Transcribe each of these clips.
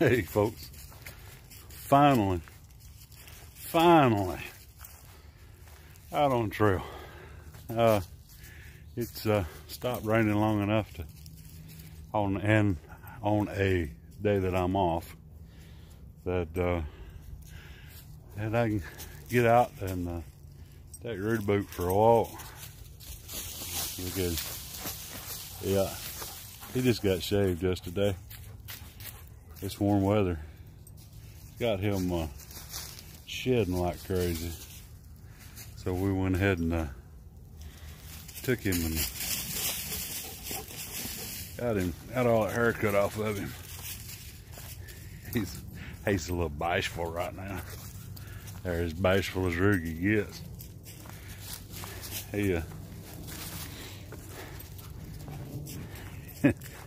Hey folks, finally out on trail. It's stopped raining long enough to on a day that I'm off that I can get out and take Ruger boot for a walk, because yeah, he just got shaved yesterday. It's warm weather. Got him shedding like crazy. So we went ahead and took him and got all that hair cut off of him. He's a little bashful right now. They're as bashful as Ruger gets.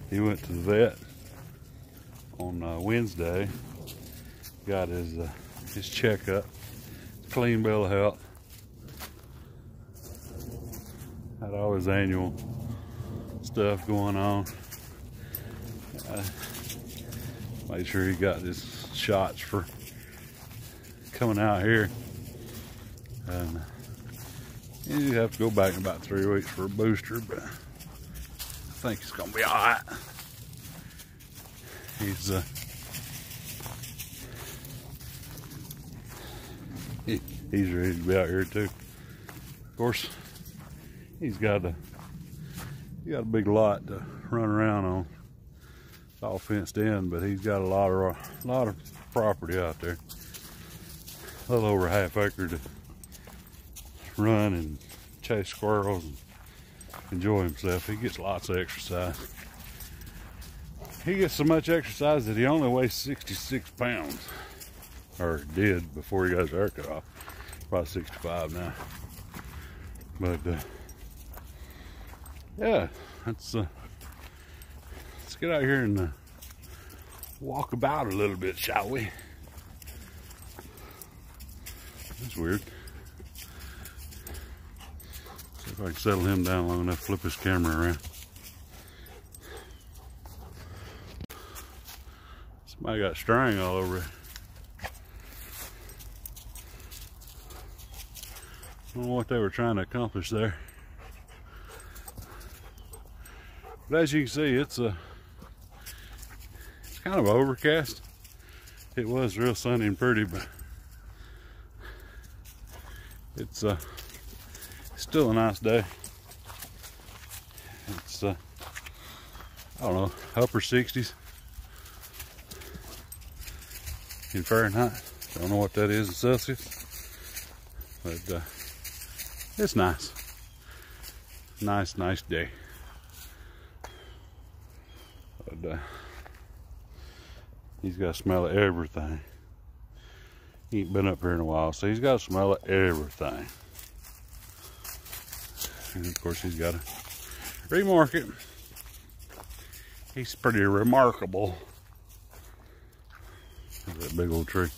He went to the vet on Wednesday, got his checkup, clean bill of health, had all his annual stuff going on. Made sure he got his shots for coming out here, and you have to go back in about 3 weeks for a booster, but I think it's gonna be all right. He's ready to be out here too. Of course, he's got a big lot to run around on. It's all fenced in, but he's got a lot of property out there. A little over half acre to run and chase squirrels and enjoy himself. He gets lots of exercise. He gets so much exercise that he only weighs 66 pounds, or did before he got his hair cut off. About 65 now. But yeah, let's get out here and walk about a little bit, shall we? That's weird. See if I can settle him down long enough to flip his camera around. I got string all over it. I don't know what they were trying to accomplish there. But as you can see, it's kind of overcast. It was real sunny and pretty, but it's still a nice day. It's I don't know, upper 60s. In Fahrenheit, don't know what that is in Celsius, but it's nice, nice day. But he's got a smell of everything. He ain't been up here in a while, so he's got a smell of everything. And of course, he's got to remark it. He's pretty remarkable. Look at that big old tree.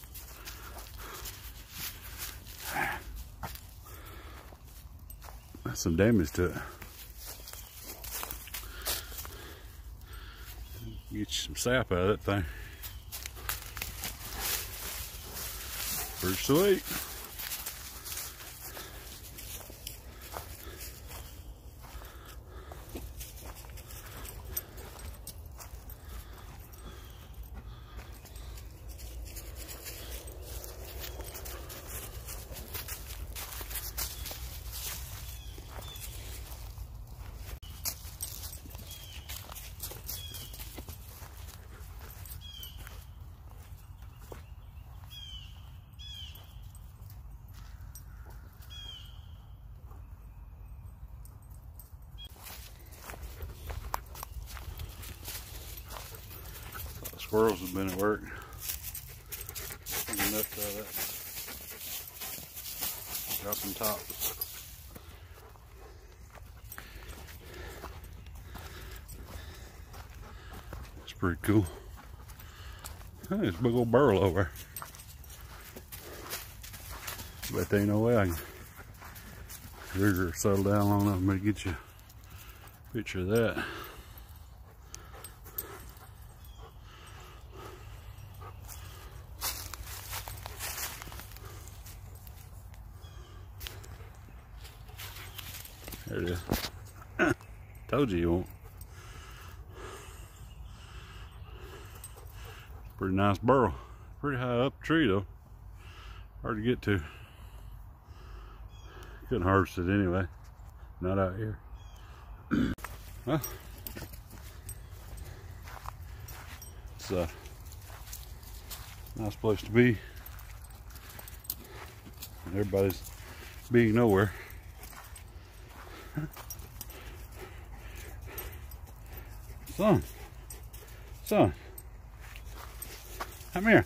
That's some damage to it. Get you some sap out of that thing. Pretty sweet. Squirrels have been at work. Enough of that. Drop them top. It's pretty cool. Hey, there's a big old burl over. Bet there ain't no way I can. Ruger settle down long enough for me to get you a picture of that. There it is. Told you won't. Pretty nice burl. Pretty high up the tree though. Hard to get to. Couldn't harvest it anyway. Not out here. Well, it's a nice place to be. Everybody's being nowhere. Son, come here.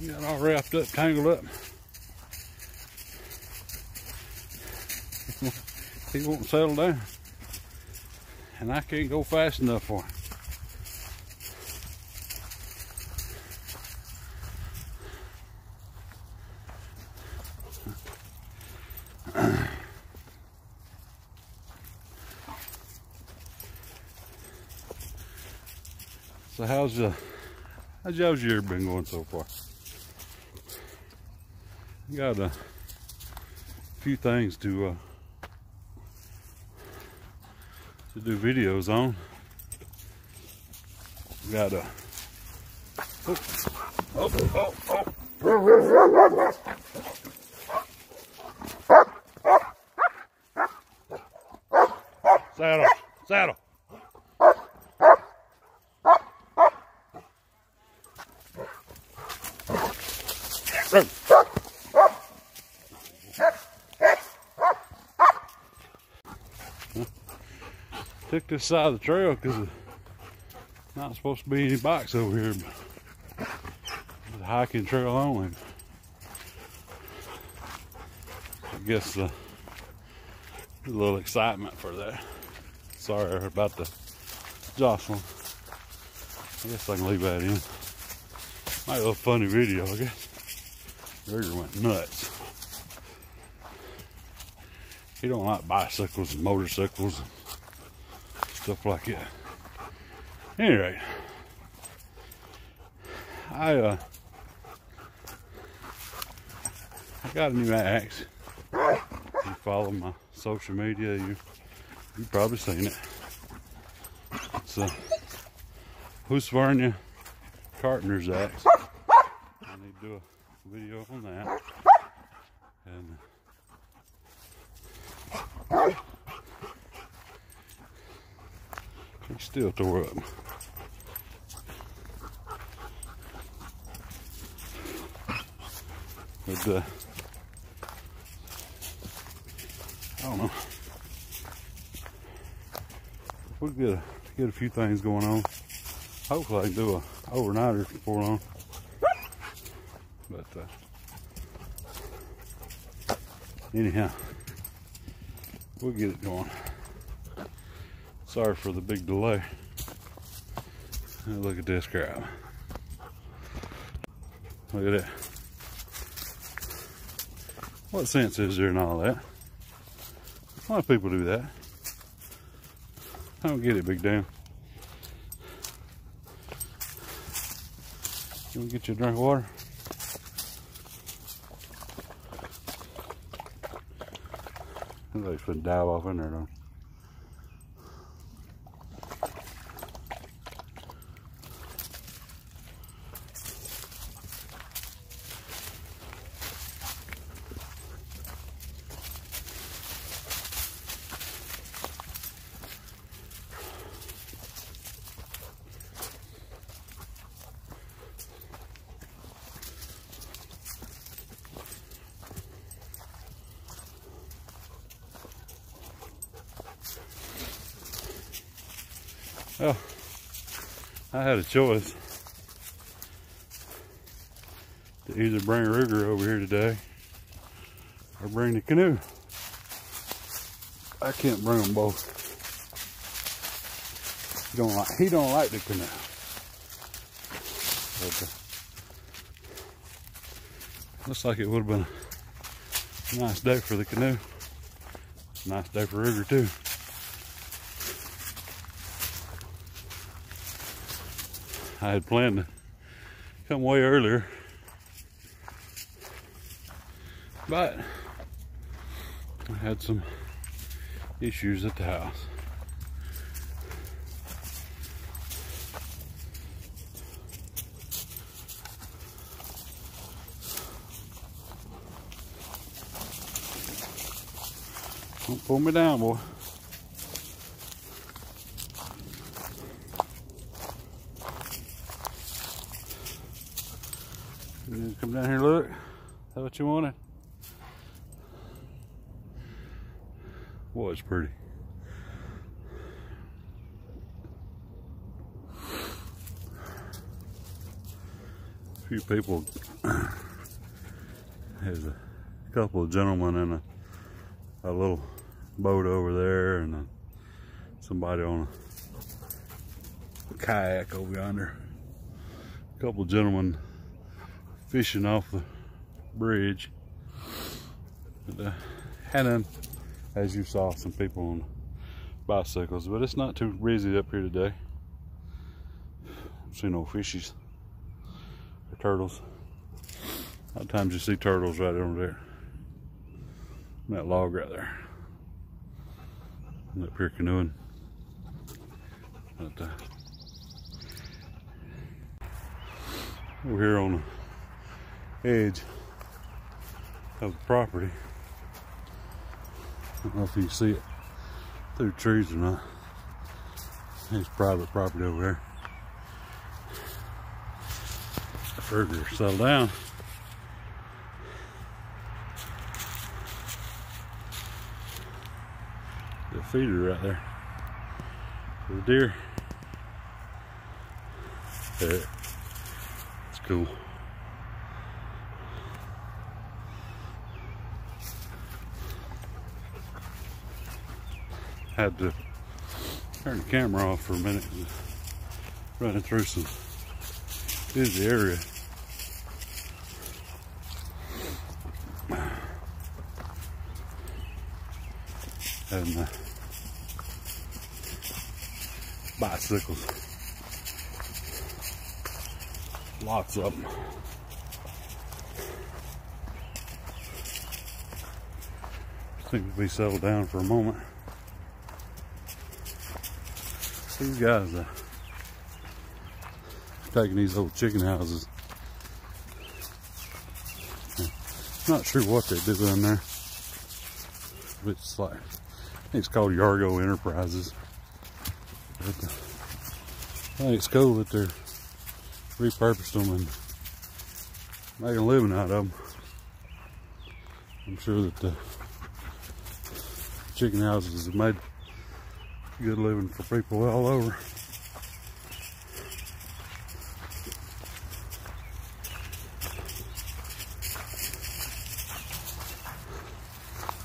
You got all wrapped up, tangled up. He won't settle down. And I can't go fast enough for him. So how's y'all's year been going so far? Got a few things to do videos on. Got a saddle. Took this side of the trail because there's not supposed to be any bikes over here, but it's a hiking trail only. I guess a little excitement for that. Sorry about the jostling. I guess I can leave that in. Might be a funny video, I guess. Ruger went nuts. He don't like bicycles and motorcycles and stuff like that. Anyway, I got a new axe. If you follow my social media, you've probably seen it. It's a Husqvarna Cartner's axe. I need to do a video on that. And he still tore up. But I don't know. We'll get a few things going on. Hopefully I can do an overnighter before long. But anyhow, we'll get it going. Sorry for the big delay. Look at this crap. Look at that. What sense is there in all that? A lot of people do that. I don't get it, big damn. You want to get you a drink of water? I think they should dive off in there, though. Well, I had a choice to either bring Ruger over here today or bring the canoe. I can't bring them both. He don't like the canoe. But, looks like it would have been a nice day for the canoe. Nice day for Ruger too. I had planned to come way earlier. But I had some issues at the house. Don't pull me down, boy. Come down here and look. Is that what you wanted? Boy, it's pretty. A few people. There's a couple of gentlemen in a little boat over there, and somebody on a kayak over yonder. A couple of gentlemen fishing off the bridge. But, had them, as you saw, some people on bicycles, but it's not too busy up here today. I've seen no fishies or turtles. A lot of times you see turtles right over there. And that log right there. I'm up here canoeing. But, over here on the edge of the property. I don't know if you can see it through trees or not. It's private property over there. The Ruger settled down. The feeder right there for the deer. There. It's cool. Had to turn the camera off for a minute. Running through some busy area. And bicycles. Lots of them. Seems to be settled down for a moment. These guys are taking these old chicken houses. Not sure what they do down there. But it's like, I think it's called Yargo Enterprises. But I think it's cool that they're repurposed them and making a living out of them. I'm sure that the chicken houses have made good living for people all over.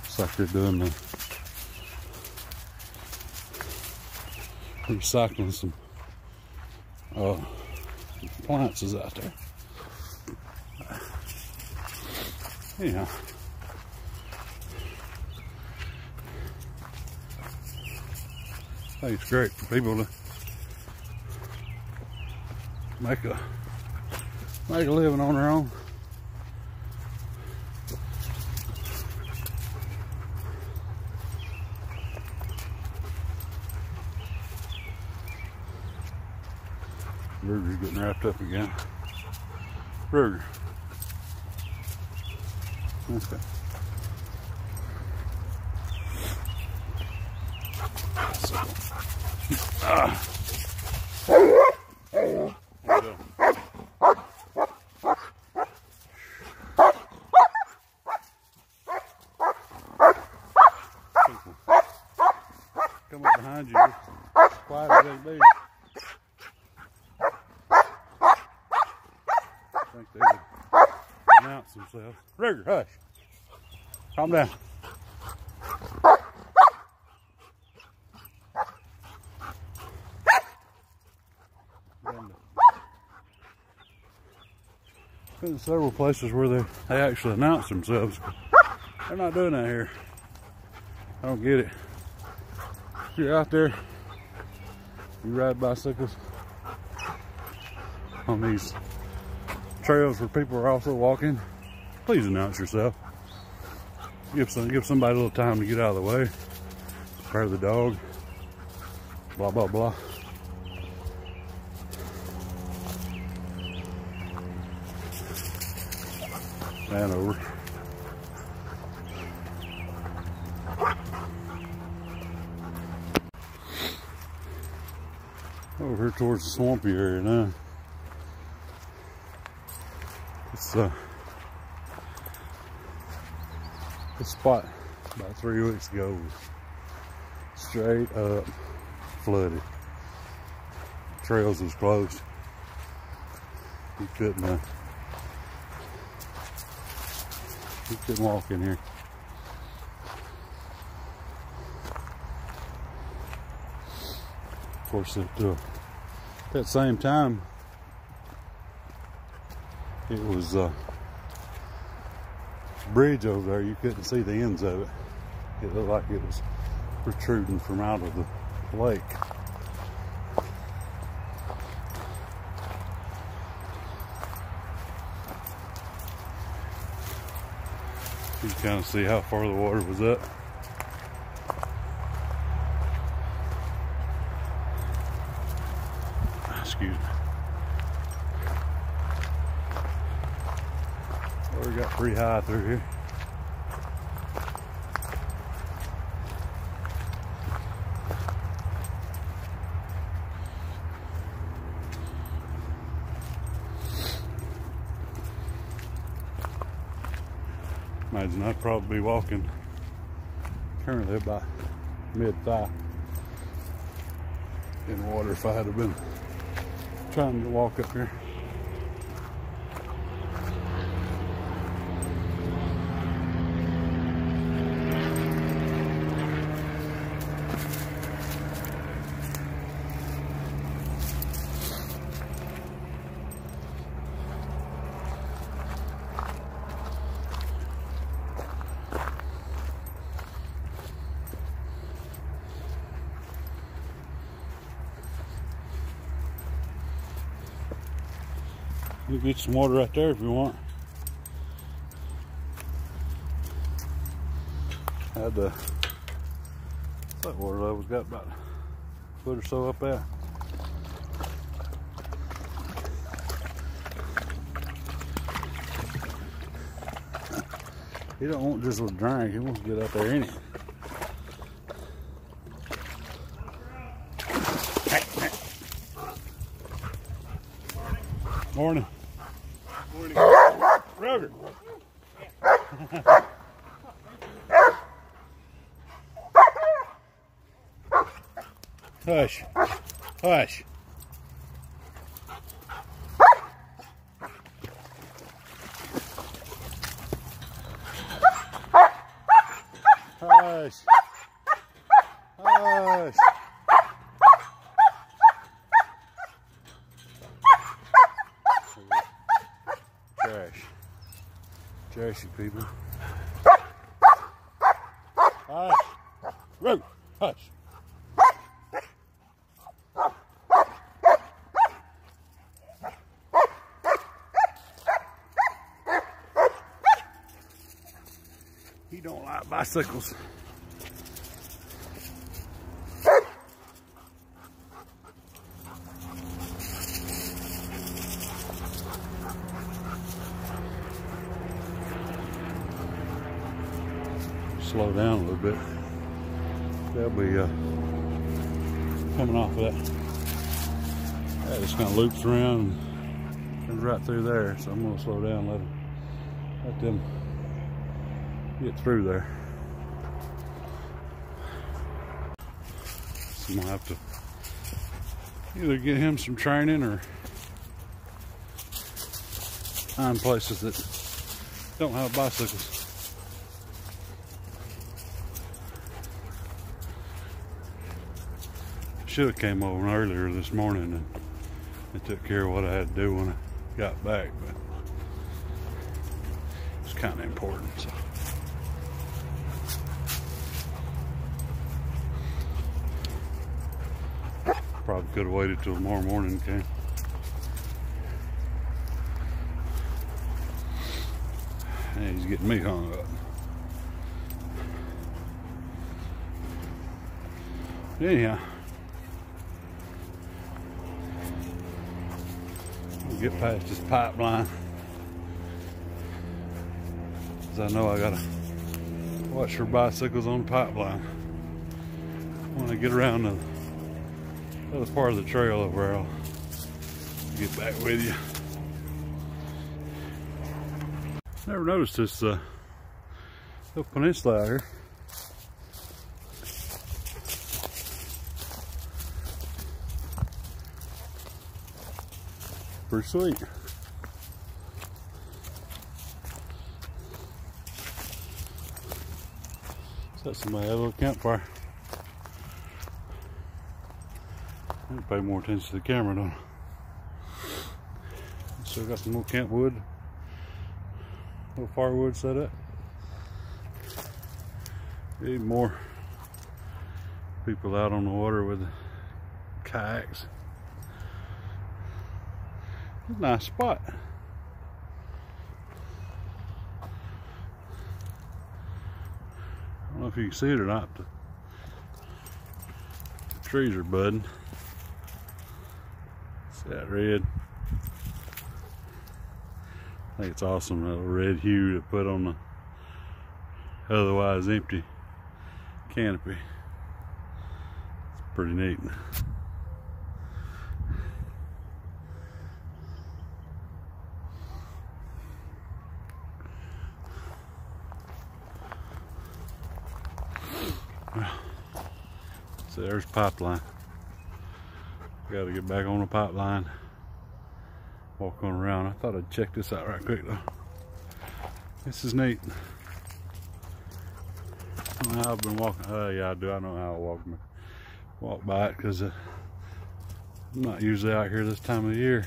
It's like they're doing the recycling some appliances out there. Yeah. I think it's great for people to make a living on their own. Ruger's getting wrapped up again. Ruger. Okay. So, come up behind you, quiet as they be. I think they would announce themselves. Ruger, hush. Calm down. Been several places where they actually announce themselves. They're not doing that here. I don't get it. If you're out there, you ride bicycles on these trails where people are also walking, please announce yourself. Give somebody a little time to get out of the way. Spare the dog. Blah, blah, blah. And over. Over here towards the swampy area now. This spot about 3 weeks ago was straight up flooded. Trails was closed. You couldn't walk in here. Of course, at that same time, it was a bridge over there. You couldn't see the ends of it. It looked like it was protruding from out of the lake. You can kind of see how far the water was up. Excuse me. Water got pretty high through here. Imagine I'd probably be walking currently about mid-thigh in water if I had been trying to walk up here. You can get some water right there if you want. That water level's got about a foot or so up there. He don't want just a drink, he wants to get out there in it. Morning. Morning. Ruger. Yeah. Hush. Hush. Hush. Hush. Trash you people. Hush. Ruger. Hush. He don't like bicycles. Slow down a little bit. They'll be coming off of that. That just kind of loops around and comes right through there. So I'm going to slow down and let them get through there. So I'm going to have to either get him some training or find places that don't have bicycles. I should have came over earlier this morning and I took care of what I had to do when I got back, but it's kind of important. So. Probably could have waited till tomorrow morning came. getting me hung up. Anyhow, we'll get past this pipeline, because I know I gotta watch for bicycles on the pipeline when I get around the other part of the trail over there. I'll get back with you. Never noticed this little peninsula out here. Pretty sweet. Set somebody had a little campfire. I need to pay more attention to the camera, don't I? Still got some more camp wood. Little firewood set up. Need more people out on the water with the kayaks. It's a nice spot. I don't know if you can see it or not, but the trees are budding. See that red? I think it's awesome, that red hue to put on the otherwise empty canopy. It's pretty neat. So there's the pipeline. Got to get back on the pipeline. Walk on around. I thought I'd check this out right quick though. This is neat. I don't know how I've been walking. Oh yeah, I do. I know how I walk by it, because I'm not usually out here this time of the year,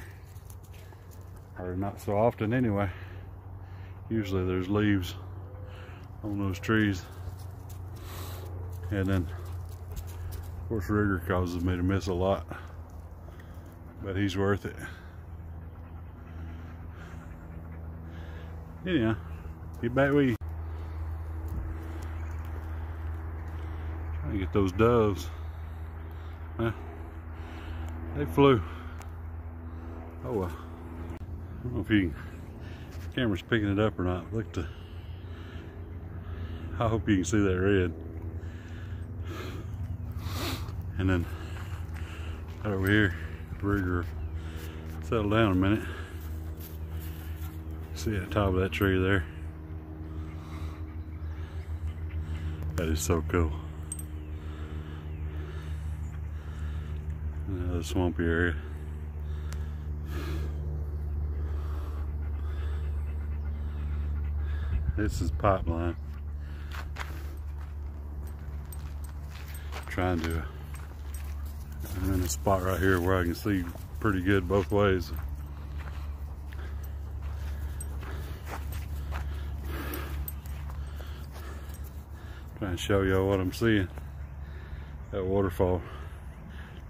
or not so often anyway. Usually there's leaves on those trees, and then of course Ruger causes me to miss a lot, but he's worth it. Anyhow, get back with you. Trying to get those doves. Huh? They flew. Oh well. I don't know if the camera's picking it up or not. Look to. I hope you can see that red. And then right over here, Ruger. Settle down a minute. See the top of that tree there. That is so cool. Another swampy area. This is pipeline. Trying to. I'm in a spot right here where I can see pretty good both ways. Trying to show y'all what I'm seeing. That waterfall.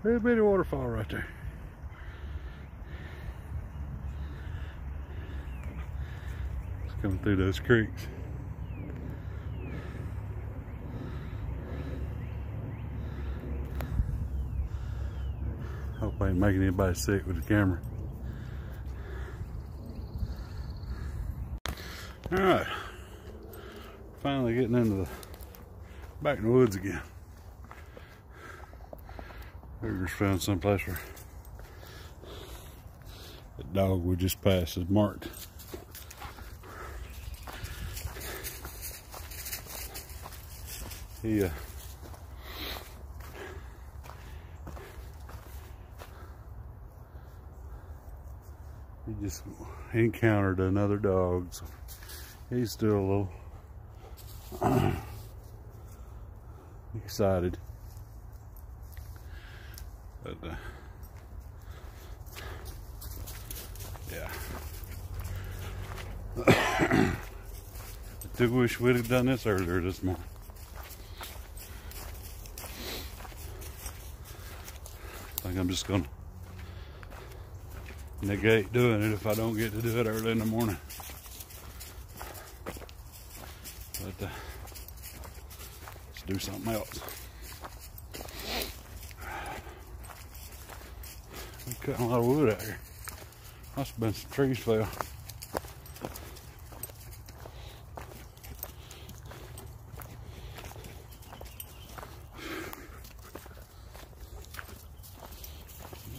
Little bitty waterfall right there. It's coming through those creeks. Hope I ain't making anybody sick with the camera. Alright. Finally getting into the back in the woods again. Ruger's found someplace where that dog we just passed is marked. He just encountered another dog, so he's still a little excited, but yeah. I do wish we'd have done this earlier this morning. I think I'm just gonna negate doing it if I don't get to do it early in the morning. do something else. I'm cutting a lot of wood out here. Must have been some trees fell.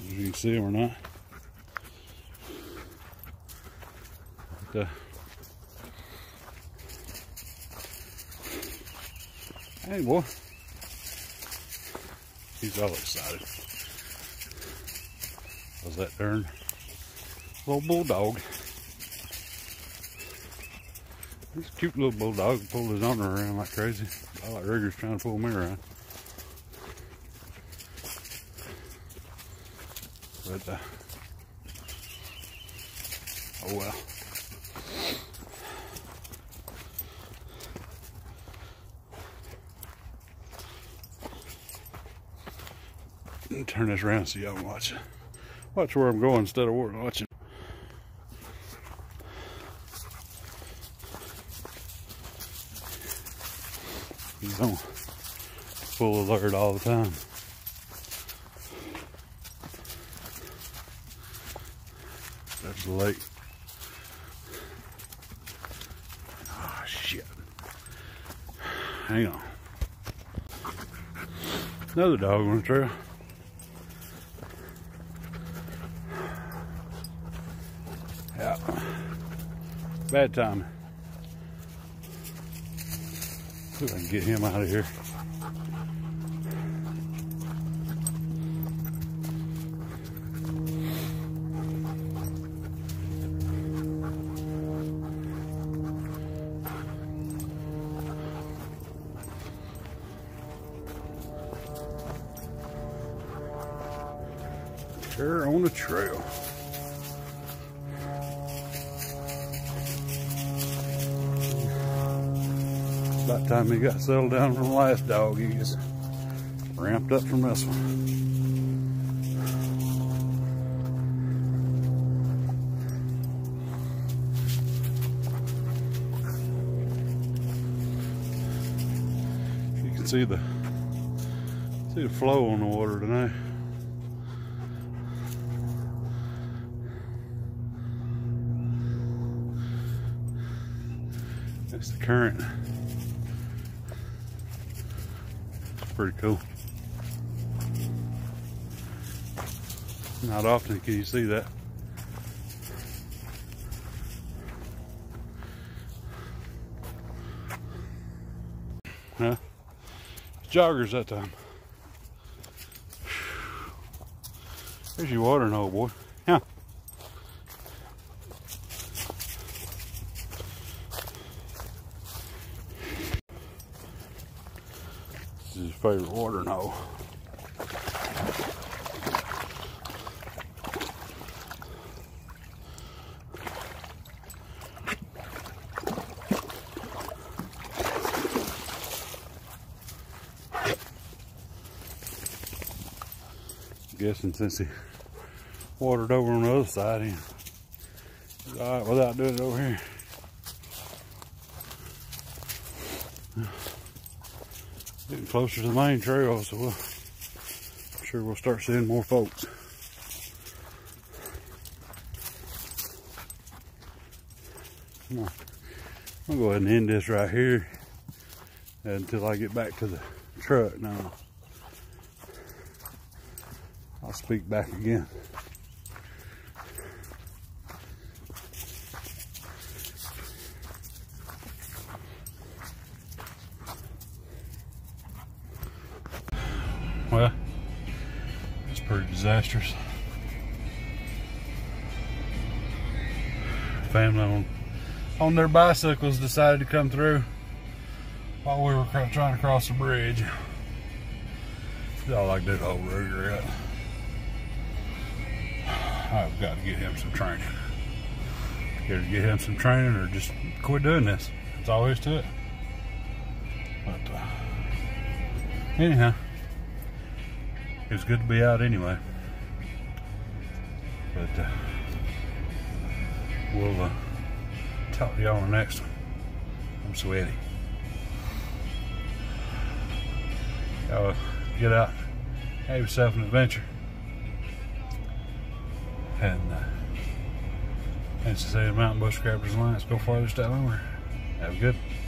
You can see them or not. But, hey boy, he's all excited. Was that darn little bulldog? This cute little bulldog pulled his owner around like crazy. I like Ruger's trying to pull me around. But oh well. Turn this around so y'all can watch it. Watch where I'm going instead of watching. He's on full alert all the time. That's the lake. Ah, shit. Hang on. Another dog on the trail. Yeah, bad time. See if I can get him out of here. They're on the trail. About time he got settled down from the last dog, he gets ramped up from this one. You can see the flow on the water tonight. That's the current. Pretty cool. Not often can you see that. Huh? Joggers that time. There's your water, old boy. Yeah. His favorite watering hole. I'm guessing since he watered over on the other side, he's all right without doing it over here. Getting closer to the main trail, so I'm sure we'll start seeing more folks. Come on. I'm going to go ahead and end this right here until I get back to the truck. Now, I'll speak back again. Well, it's pretty disastrous. Family on their bicycles decided to come through while we were trying to cross the bridge. Y'all like that old Ruger up. I've got to get him some training. Either get him some training or just quit doing this. That's all there is to it. But anyhow. It's good to be out anyway, but we'll talk to y'all on the next one. I'm sweaty. So get out, have yourself an adventure, and to say the Mountain Bushcrafters Alliance, go farther, stay longer. Have a good.